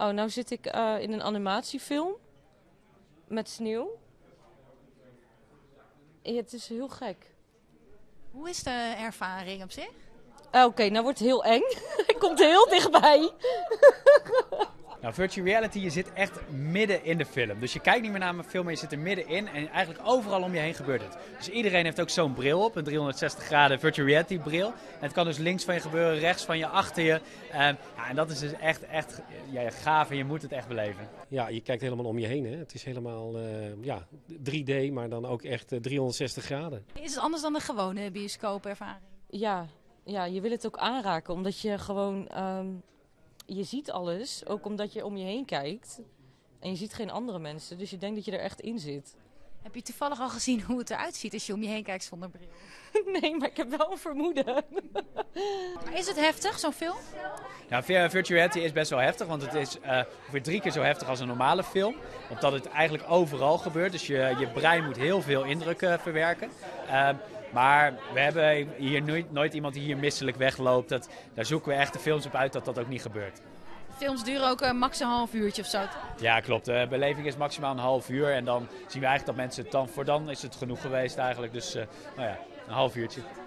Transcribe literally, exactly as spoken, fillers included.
Oh, nou zit ik uh, in een animatiefilm met sneeuw. Ja, het is heel gek. Hoe is de ervaring op zich? Uh, Oké, okay, nou wordt het heel eng. Hij komt heel dichtbij. Nou, virtual reality, je zit echt midden in de film. Dus je kijkt niet meer naar een film, maar je zit er middenin. En eigenlijk overal om je heen gebeurt het. Dus iedereen heeft ook zo'n bril op, een driehonderdzestig graden virtual reality bril. En het kan dus links van je gebeuren, rechts van je, achter je. Um, ja, en dat is dus echt, echt ja, gaaf en je moet het echt beleven. Ja, je kijkt helemaal om je heen. Hè? Het is helemaal uh, ja, drie D, maar dan ook echt uh, driehonderdzestig graden. Is het anders dan de gewone bioscoopervaring? Ja, ja, je wil het ook aanraken, omdat je gewoon... Um... Je ziet alles, ook omdat je om je heen kijkt en je ziet geen andere mensen, dus je denkt dat je er echt in zit. Heb je toevallig al gezien hoe het eruit ziet als je om je heen kijkt zonder bril? Nee, maar ik heb wel een vermoeden. Maar is het heftig, zo'n film? Nou, virtual reality is best wel heftig, want het is uh, ongeveer drie keer zo heftig als een normale film. Omdat het eigenlijk overal gebeurt, dus je, je brein moet heel veel indrukken verwerken. Uh, Maar we hebben hier nooit, nooit iemand die hier misselijk wegloopt. Dat, daar zoeken we echt de films op uit dat dat ook niet gebeurt. Films duren ook uh, max een half uurtje of zo. Ja, klopt. De beleving is maximaal een half uur. En dan zien we eigenlijk dat mensen het dan voor dan is het genoeg geweest eigenlijk. Dus uh, nou ja, een half uurtje.